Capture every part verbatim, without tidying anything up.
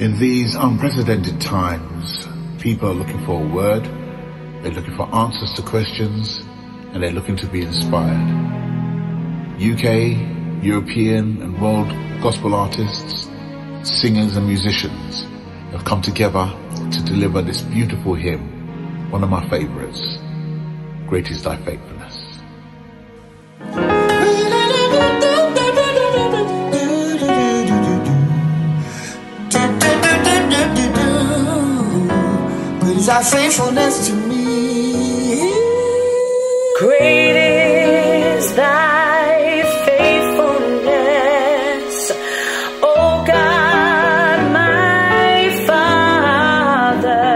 In these unprecedented times, people are looking for a word, they're looking for answers to questions, and they're looking to be inspired. U K, European and world gospel artists, singers and musicians have come together to deliver this beautiful hymn, one of my favorites, Great Is Thy Faithfulness. Great is thy faithfulness to me. Great is thy faithfulness, O God, my Father.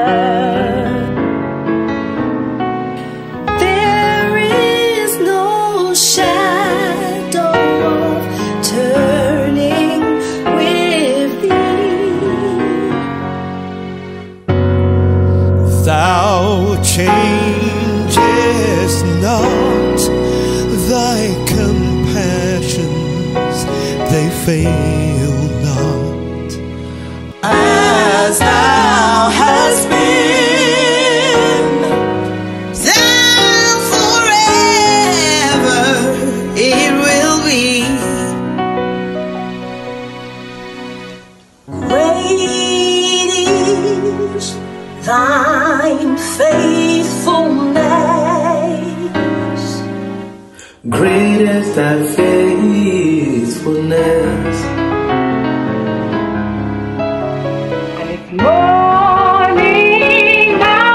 There is no shadow of turning with thee. Thou changest not, thy compassions, they fail not. As thou hast been, thou forever it will be. Great is thine faithfulness. Great is thy faithfulness. And if morning by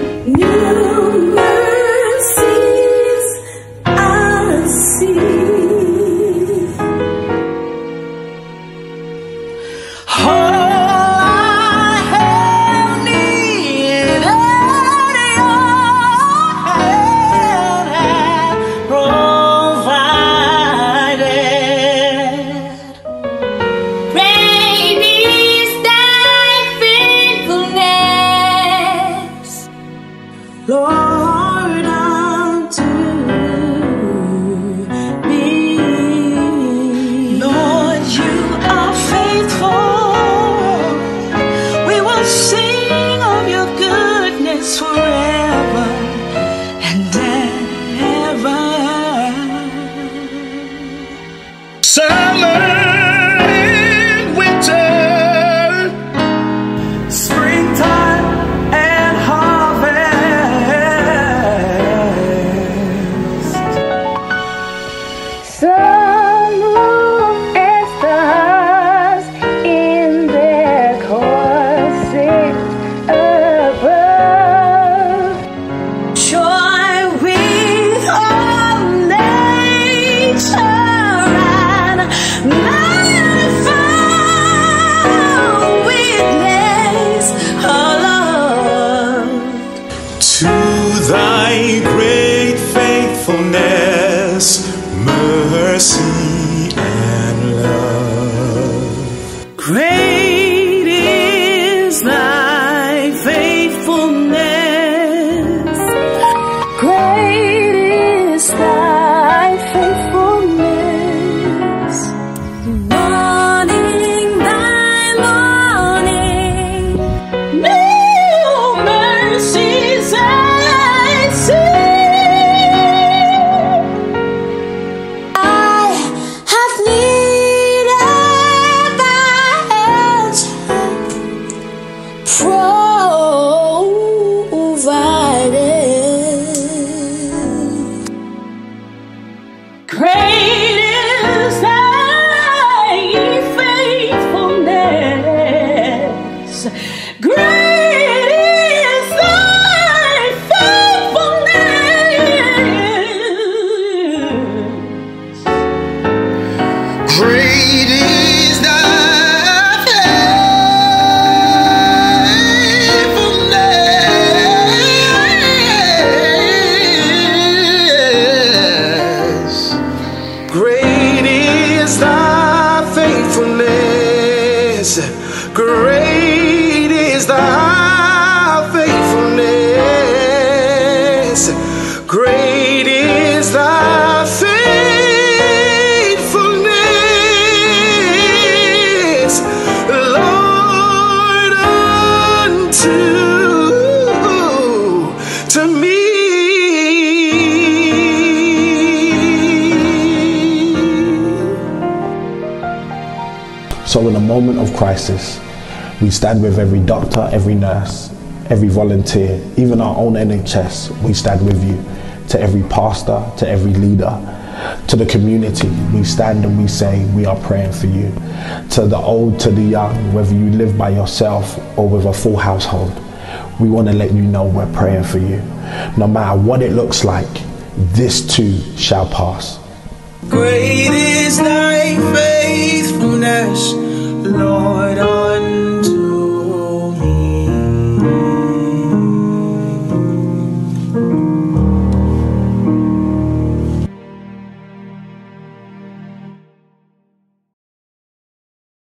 morning, new mercies I see. All I have needed, your hand hath provided. Great is thy faithfulness, Lord, unto me. Lord, you are faithful. Sing of your goodness forever and ever. Summer and winter, springtime and harvest. Sun, moon, and stars in their courses above. Joy with all nature and manifold witness, oh Lord, to thy great faithfulness, mercy and love. Great Great is thy faithfulness. Great is thy faithfulness. So in a moment of crisis, we stand with every doctor, every nurse, every volunteer, even our own N H S, we stand with you. To every pastor, to every leader, to the community, we stand and we say, we are praying for you. To the old, to the young, whether you live by yourself or with a full household, we want to let you know we're praying for you. No matter what it looks like, this too shall pass. Great is thy faithfulness, Lord.